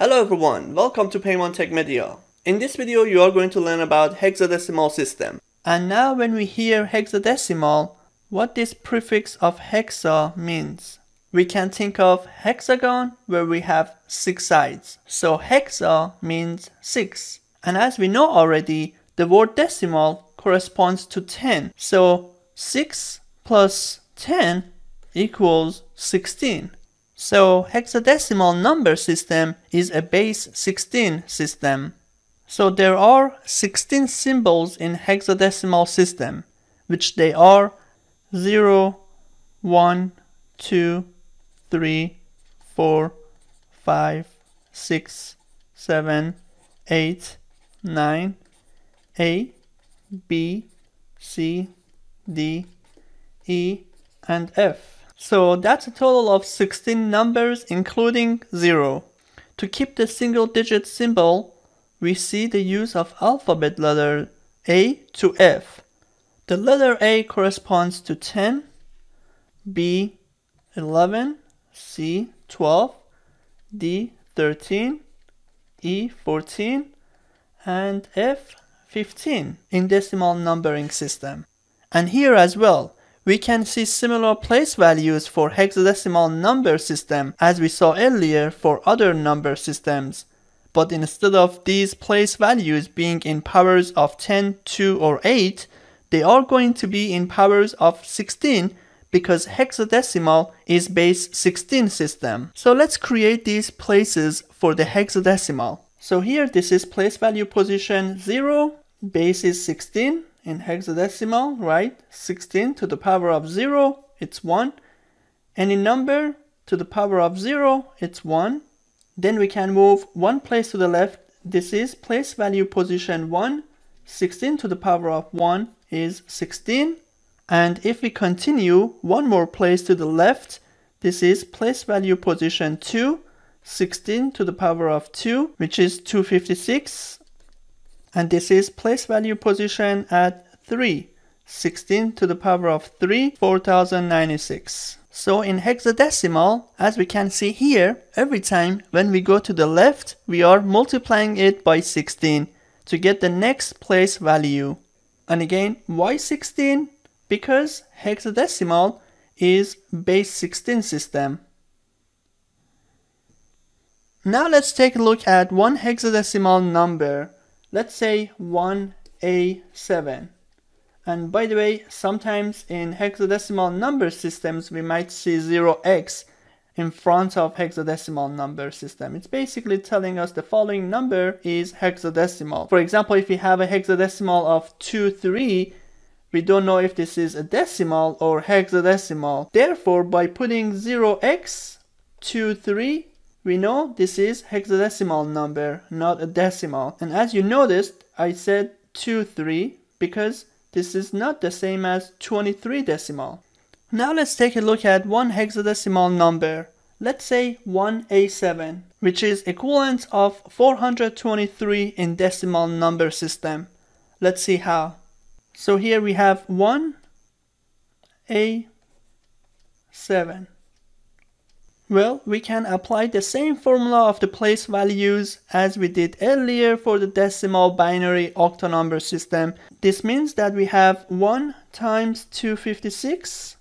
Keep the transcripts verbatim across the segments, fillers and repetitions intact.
Hello everyone, welcome to Paymon Tech Media. In this video you are going to learn about hexadecimal system. And now when we hear hexadecimal, what this prefix of hexa means. We can think of hexagon where we have six sides. So hexa means six. And as we know already, the word decimal corresponds to ten. So six plus ten equals sixteen. So hexadecimal number system is a base sixteen system. So there are sixteen symbols in hexadecimal system, which they are zero, one, two, three, four, five, six, seven, eight, nine, A, B, C, D, E, and F. So that's a total of sixteen numbers including zero. To keep the single digit symbol, we see the use of alphabet letter A to F. The letter A corresponds to ten, B eleven, C twelve, D thirteen, E fourteen, and F fifteen in decimal numbering system. And here as well, we can see similar place values for hexadecimal number system as we saw earlier for other number systems. But instead of these place values being in powers of ten, two or eight, they are going to be in powers of sixteen because hexadecimal is base sixteen system. So let's create these places for the hexadecimal. So here this is place value position zero, base is sixteen. In hexadecimal, right, sixteen to the power of zero, it's one. Any number to the power of zero, it's one. Then we can move one place to the left. This is place value position one. sixteen to the power of one is sixteen. And if we continue one more place to the left, this is place value position two. sixteen to the power of two, which is two hundred fifty-six. And this is place value position at three, sixteen to the power of three, four thousand ninety-six. So in hexadecimal, as we can see here, every time when we go to the left, we are multiplying it by sixteen to get the next place value. And again, why sixteen? Because hexadecimal is base sixteen system. Now let's take a look at one hexadecimal number. Let's say one A seven. And by the way, sometimes in hexadecimal number systems we might see zero x in front of hexadecimal number system. It's basically telling us the following number is hexadecimal. For example, if we have a hexadecimal of two three, we don't know if this is a decimal or hexadecimal. Therefore, by putting zero x two three, we know this is hexadecimal number, not a decimal. And as you noticed, I said two three because this is not the same as twenty-three decimal. Now let's take a look at one hexadecimal number. Let's say one A seven, which is equivalent of four hundred twenty-three in decimal number system. Let's see how. So here we have one A seven. Well, we can apply the same formula of the place values as we did earlier for the decimal binary octal number system. This means that we have one times two hundred fifty-six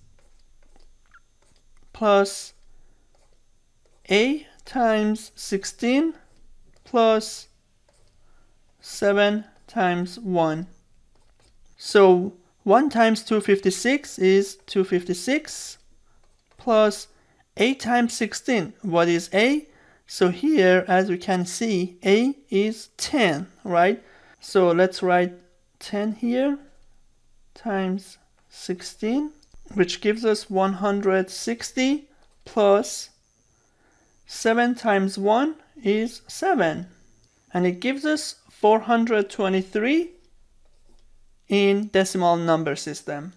plus A times sixteen plus seven times one. So one times two hundred fifty-six is two hundred fifty-six plus A times sixteen. What is A? So here, as we can see, A is ten, right? So let's write ten here times sixteen, which gives us one hundred sixty plus seven times one is seven. And it gives us four hundred twenty-three in decimal number system.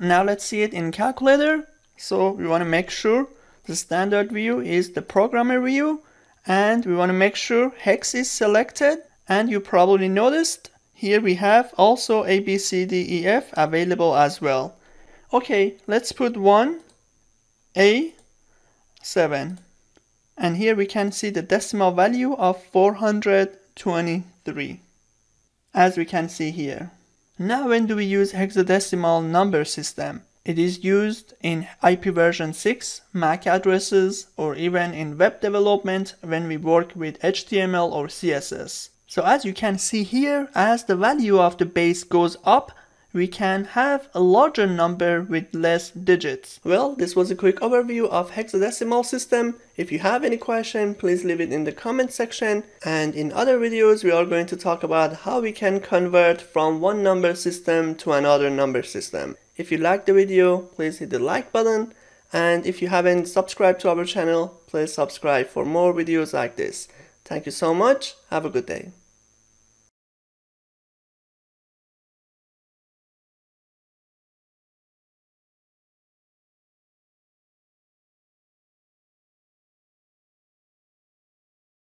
Now let's see it in calculator. So we want to make sure the standard view is the programmer view, and we want to make sure hex is selected. And you probably noticed here we have also A, B, C, D, E, F available as well. Okay, let's put one A seven. and here we can see the decimal value of four hundred twenty-three, as we can see here. Now when do we use hexadecimal number system? It is used in I P version six, M A C addresses, or even in web development when we work with H T M L or C S S. So as you can see here, as the value of the base goes up, we can have a larger number with less digits. Well, this was a quick overview of hexadecimal system. If you have any question, please leave it in the comment section. And in other videos, we are going to talk about how we can convert from one number system to another number system. If you liked the video, please hit the like button. And if you haven't subscribed to our channel, please subscribe for more videos like this. Thank you so much. Have a good day.